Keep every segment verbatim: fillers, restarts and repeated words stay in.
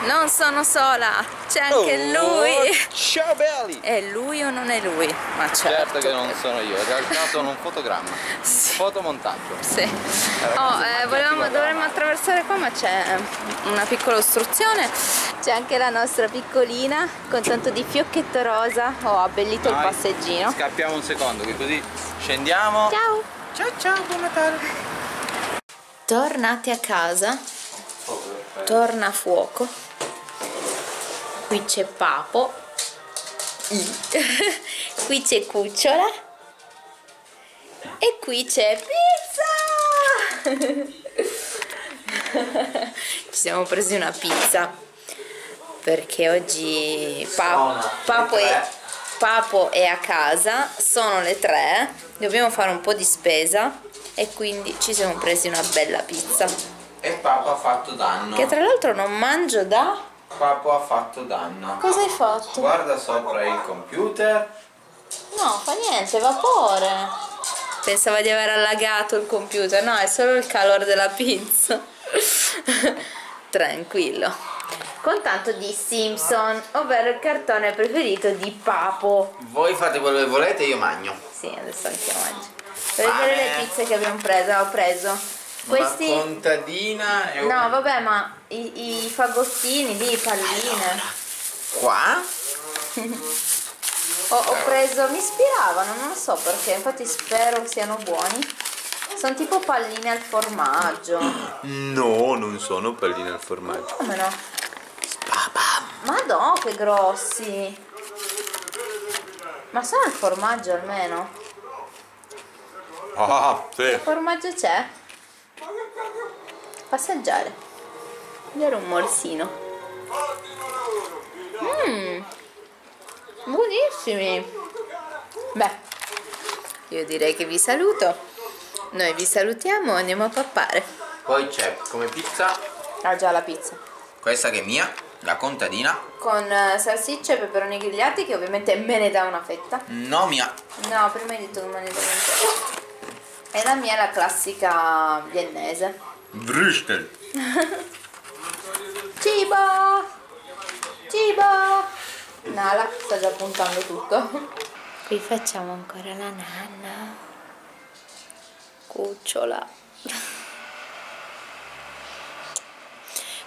non sono sola, c'è anche oh, lui. Ciao belli! È lui o non è lui? Ma certo, certo che non sono io, in realtà sono un fotogramma, un sì. fotomontaggio. Sì. Ragazzi, oh, eh, volevamo, dovremmo attraversare qua, ma c'è una piccola ostruzione. C'è anche la nostra piccolina con tanto di fiocchetto rosa. Ho oh, abbellito Noi, il passeggino. Scappiamo un secondo, che così scendiamo. Ciao! Ciao ciao, buon Natale! Tornati a casa. Torna a fuoco. Qui c'è Papo. Qui c'è Cucciola. E qui c'è Pizza. Ci siamo presi una pizza perché oggi Papo, Papo, è, Papo è a casa. Sono le tre. Dobbiamo fare un po' di spesa e quindi ci siamo presi una bella pizza. E Papo ha fatto danno. Che tra l'altro non mangio da... Papo ha fatto danno. Cosa hai fatto? Guarda sopra il computer. No, fa niente, vapore. Pensava di aver allagato il computer. No, è solo il calore della pizza. Tranquillo. Con tanto di Simpson, ovvero il cartone preferito di Papo. Voi fate quello che volete, io mangio. Sì, adesso anche io mangio. Per vedere le pizze che abbiamo preso, ho preso... Questi... Una contadina e un... No vabbè, ma i, i fagottini lì, palline. Allora, qua? ho, ho preso, mi ispiravano, non lo so perché, infatti spero siano buoni. Sono tipo palline al formaggio. No, non sono palline al formaggio. Come no? Ma no, che grossi. Ma sono al formaggio almeno. Ah, sì. Che formaggio c'è? Passeggiare, era un morsino. Mmm, buonissimi. Beh, io direi che vi saluto. Noi vi salutiamo e andiamo a pappare. Poi c'è come pizza. Ah già, la pizza. Questa che è mia, la contadina. Con salsiccia e peperoni grigliati, che ovviamente me ne dà una fetta. No mia. No, prima hai detto che me ne dà una fetta. E la mia è la classica viennese. Brüstel. Cibo! Cibo! Nala sta già puntando tutto. Qui facciamo ancora la nanna. Cucciola.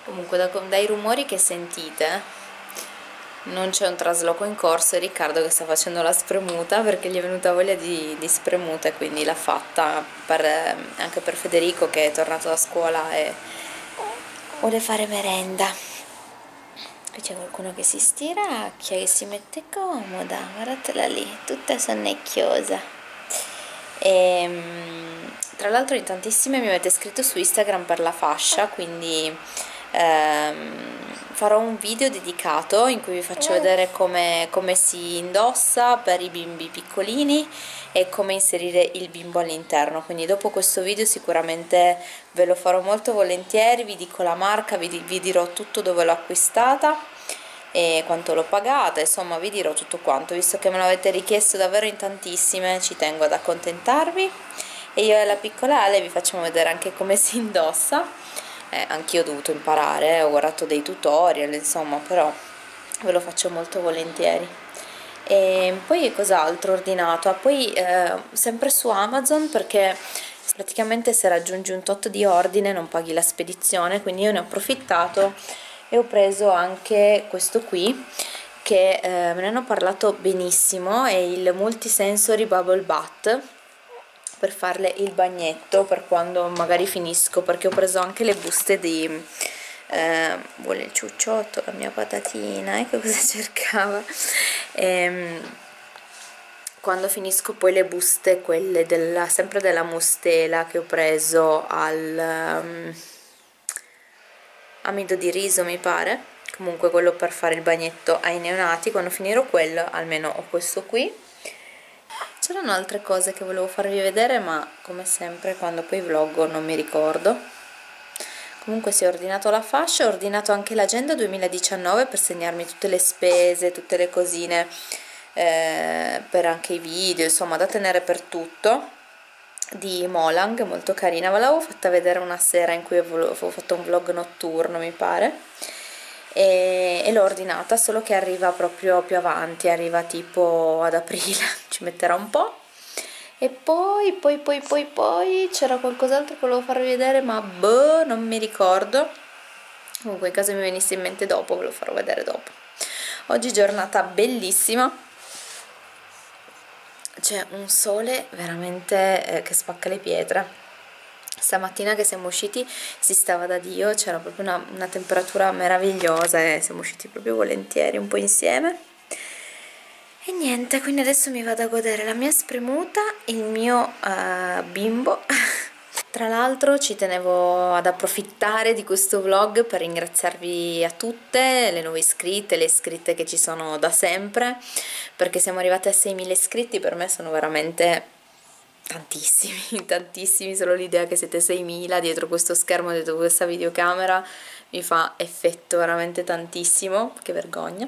Comunque da, dai rumori che sentite non c'è un trasloco in corso. È Riccardo che sta facendo la spremuta perché gli è venuta voglia di, di spremuta, e quindi l'ha fatta per, anche per Federico che è tornato da scuola e vuole fare merenda. Qui c'è qualcuno che si stiracchia, che si mette comoda, guardatela lì, tutta sonnecchiosa. E, tra l'altro in tantissime mi avete scritto su Instagram per la fascia, quindi ehm, farò un video dedicato in cui vi faccio vedere come, come si indossa per i bimbi piccolini e come inserire il bimbo all'interno, quindi dopo questo video sicuramente ve lo farò molto volentieri. Vi dico la marca, vi, vi dirò tutto, dove l'ho acquistata e quanto l'ho pagata, insomma vi dirò tutto quanto, visto che me l'avete richiesto davvero in tantissime. Ci tengo ad accontentarvi e io e la piccola Ale vi facciamo vedere anche come si indossa. Eh, anch'io ho dovuto imparare, eh, ho guardato dei tutorial, insomma, però ve lo faccio molto volentieri. E poi cos'altro ho ordinato? Ah, poi eh, sempre su Amazon, perché praticamente se raggiungi un tot di ordine non paghi la spedizione, quindi io ne ho approfittato e ho preso anche questo qui, che eh, me ne hanno parlato benissimo, è il Multisensory Bubble Bath, per farle il bagnetto per quando magari finisco, perché ho preso anche le buste di eh, vuole il ciucciotto, la mia patatina, ecco cosa cercava. E, quando finisco poi le buste, quelle della, sempre della Mustela, che ho preso al um, amido di riso mi pare, comunque quello per fare il bagnetto ai neonati. Quando finirò quello almeno ho questo qui. C'erano altre cose che volevo farvi vedere, ma come sempre quando poi vloggo non mi ricordo. Comunque si è ordinato la fascia, ho ordinato anche l'agenda duemiladiciannove per segnarmi tutte le spese, tutte le cosine, eh, per anche i video, insomma da tenere per tutto, di Molang, molto carina. Ve l'avevo fatta vedere una sera in cui avevo fatto un vlog notturno mi pare. e, e l'ho ordinata, solo che arriva proprio più avanti, arriva tipo ad aprile, ci metterà un po'. E poi poi poi poi poi c'era qualcos'altro che volevo farvi vedere, ma boh, non mi ricordo. Comunque in caso mi venisse in mente dopo ve lo farò vedere dopo. Oggi giornata bellissima, c'è un sole veramente eh, che spacca le pietre. Stamattina che siamo usciti si stava da Dio, c'era proprio una, una temperatura meravigliosa e siamo usciti proprio volentieri un po' insieme. E niente, quindi adesso mi vado a godere la mia spremuta e il mio uh, bimbo. Tra l'altro ci tenevo ad approfittare di questo vlog per ringraziarvi a tutte le nuove iscritte, le iscritte che ci sono da sempre, perché siamo arrivate a seimila iscritti, per me sono veramente tantissimi, tantissimi, solo l'idea che siete seimila dietro questo schermo, dietro questa videocamera mi fa effetto veramente tantissimo, che vergogna.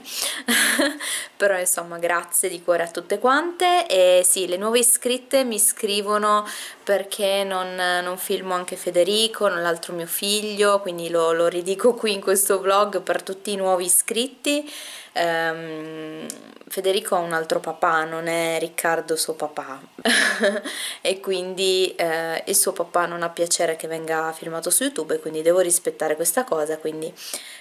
Però insomma grazie di cuore a tutte quante. E sì, le nuove iscritte mi scrivono perché non, non filmo anche Federico, l'altro mio figlio, quindi lo, lo ridico qui in questo vlog per tutti i nuovi iscritti. ehm, Federico ha un altro papà, non è Riccardo suo papà. E quindi eh, il suo papà non ha piacere che venga filmato su YouTube, quindi devo rispettare questa cosa, quindi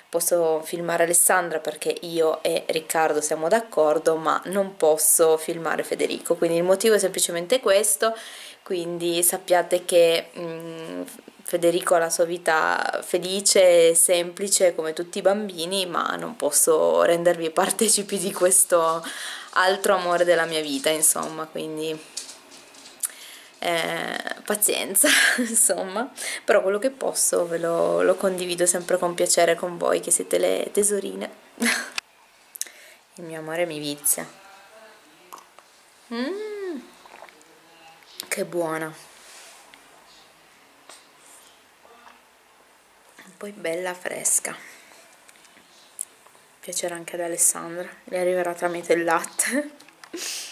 posso filmare Alessandra perché io e Riccardo siamo d'accordo, ma non posso filmare Federico, quindi il motivo è semplicemente questo. Quindi sappiate che mh, Federico ha la sua vita felice e semplice come tutti i bambini, ma non posso rendervi partecipi di questo altro amore della mia vita, insomma, quindi eh, pazienza, insomma. Però quello che posso ve lo, lo condivido sempre con piacere con voi che siete le tesorine. Il mio amore mi vizia. Mm, che buona! Poi bella fresca, piacerà anche ad Alessandra, le arriverà tramite il latte.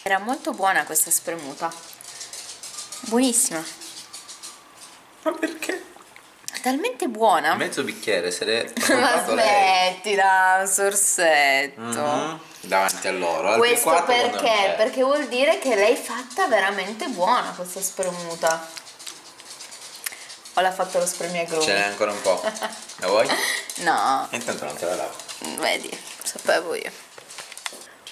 Era molto buona questa spremuta, buonissima. Ma perché? Talmente buona, mezzo bicchiere se l'è ma smettila, un sorsetto mm-hmm. davanti a loro. Questo perché? Perché vuol dire che l'hai fatta veramente buona questa spremuta. O l'ha fatto lo spremiagrumi? Ce n'è ancora un po'. La vuoi? No. Intanto non te la lavo. Vedi, sapevo io.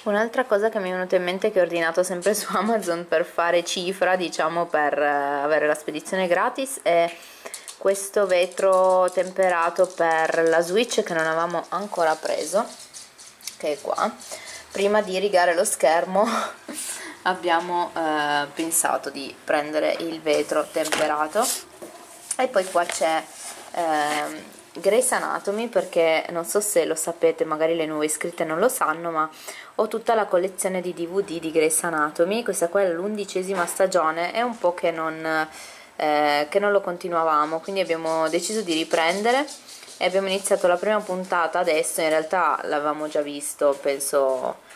Un'altra cosa che mi è venuta in mente, che ho ordinato sempre su Amazon per fare cifra, diciamo, per avere la spedizione gratis, è questo vetro temperato per la Switch che non avevamo ancora preso, che è qua. Prima di rigare lo schermo abbiamo eh, pensato di prendere il vetro temperato. E poi qua c'è ehm, Grey's Anatomy, perché non so se lo sapete, magari le nuove iscritte non lo sanno, ma ho tutta la collezione di D V D di Grey's Anatomy. Questa qua è l'undicesima stagione, è un po' che non, eh, che non lo continuavamo, quindi abbiamo deciso di riprendere e abbiamo iniziato la prima puntata adesso. In realtà l'avevamo già visto, penso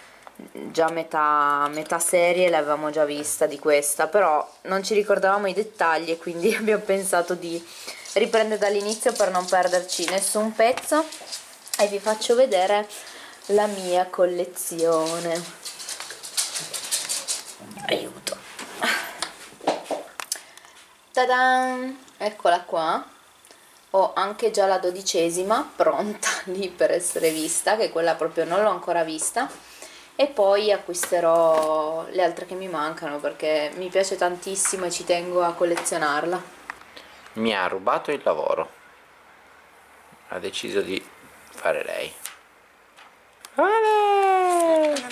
già metà, metà serie l'avevamo già vista di questa, però non ci ricordavamo i dettagli e quindi abbiamo pensato di riprendere dall'inizio per non perderci nessun pezzo. E vi faccio vedere la mia collezione. Aiuto. Ta-dan! Eccola qua. Ho anche già la dodicesima pronta lì per essere vista, che quella proprio non l'ho ancora vista. E poi acquisterò le altre che mi mancano perché mi piace tantissimo e ci tengo a collezionarla. Mi ha rubato il lavoro, ha deciso di fare lei. Ale!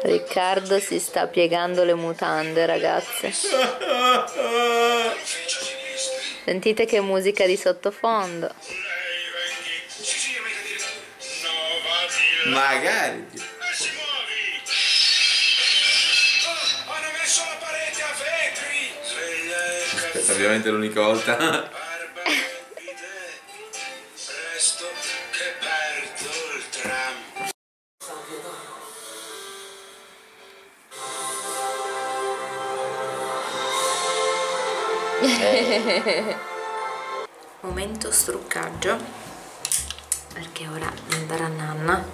Riccardo si sta piegando le mutande, ragazze. Sentite che musica di sottofondo. Magari. Questa è ovviamente l'unica volta. Momento struccaggio. perché ora andare a nanna,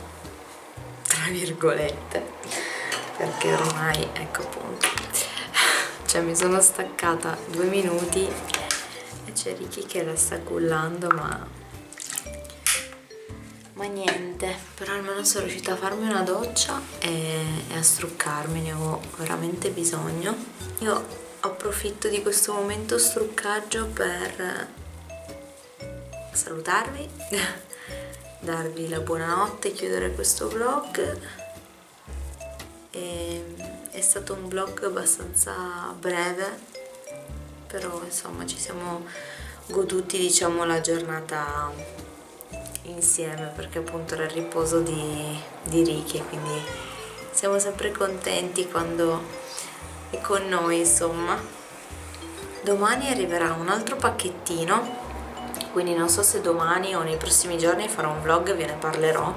tra virgolette, perché ormai, ecco appunto, cioè mi sono staccata due minuti e c'è Ricky che la sta cullando, ma ma niente, però almeno sono riuscita a farmi una doccia e, e a struccarmi, ne ho veramente bisogno. Io approfitto di questo momento struccaggio per salutarvi, darvi la buonanotte, chiudere questo vlog. E, è stato un vlog abbastanza breve, però insomma ci siamo goduti, diciamo, la giornata insieme, perché appunto era il riposo di, di Ricky, quindi siamo sempre contenti quando è con noi, insomma. Domani arriverà un altro pacchettino, quindi non so se domani o nei prossimi giorni farò un vlog e ve ne parlerò,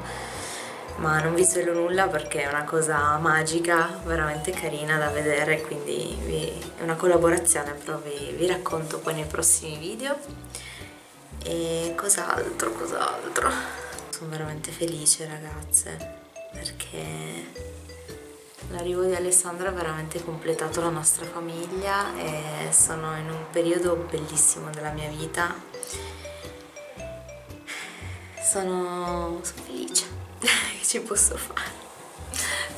ma non vi svelo nulla perché è una cosa magica, veramente carina da vedere, quindi vi, è una collaborazione, però vi, vi racconto poi nei prossimi video. E cos'altro, cos'altro? Sono veramente felice, ragazze, perché l'arrivo di Alessandra ha veramente completato la nostra famiglia e sono in un periodo bellissimo della mia vita. Sono, sono felice, che ci posso fare?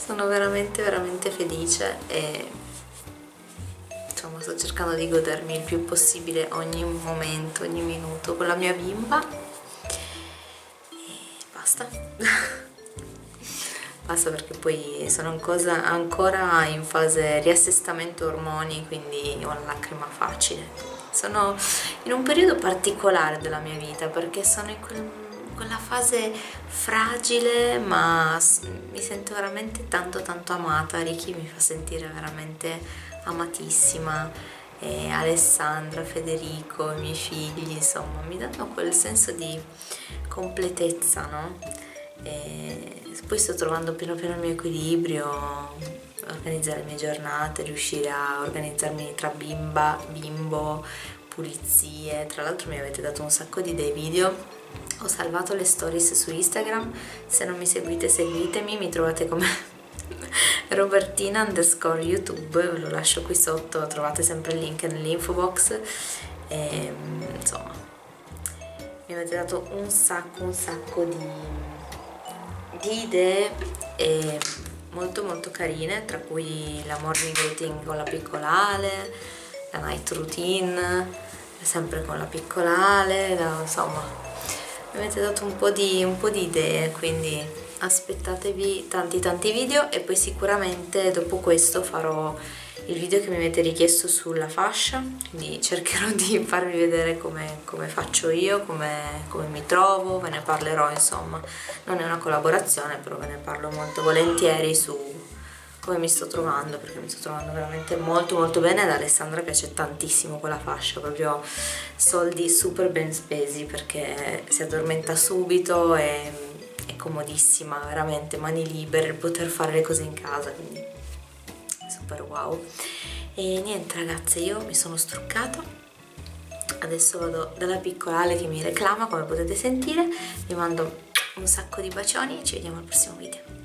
Sono veramente veramente felice e insomma sto cercando di godermi il più possibile ogni momento, ogni minuto con la mia bimba e basta. Basta, perché poi sono ancora in fase riassestamento ormoni, quindi ho la lacrima facile. Sono in un periodo particolare della mia vita perché sono in quel, quella fase fragile, ma mi sento veramente tanto tanto amata. Ricky mi fa sentire veramente amatissima, e Alessandra, Federico, i miei figli, insomma mi danno quel senso di completezza, no? E poi sto trovando piano piano il mio equilibrio, organizzare le mie giornate, riuscire a organizzarmi tra bimba, bimbo, pulizie. Tra l'altro mi avete dato un sacco di idee video, ho salvato le stories su Instagram, se non mi seguite seguitemi, mi trovate come Robertina underscore YouTube, ve lo lascio qui sotto, trovate sempre il link nell'info box. E, insomma, mi avete dato un sacco un sacco di di idee eh, molto molto carine, tra cui la morning routine con la piccolale, la night routine sempre con la piccolale, la, insomma mi avete dato un po' di, un po' di idee, quindi aspettatevi tanti tanti video. E poi sicuramente dopo questo farò il video che mi avete richiesto sulla fascia, quindi cercherò di farvi vedere come, come faccio io, come, come mi trovo, ve ne parlerò, insomma non è una collaborazione, però ve ne parlo molto volentieri su come mi sto trovando, perché mi sto trovando veramente molto molto bene ed Alessandra piace tantissimo quella fascia, proprio soldi super ben spesi, perché si addormenta subito e è comodissima, veramente mani libere, poter fare le cose in casa, quindi super wow. E niente ragazze, io mi sono struccata, adesso vado dalla piccolale che mi reclama, come potete sentire. Vi mando un sacco di bacioni e ci vediamo al prossimo video.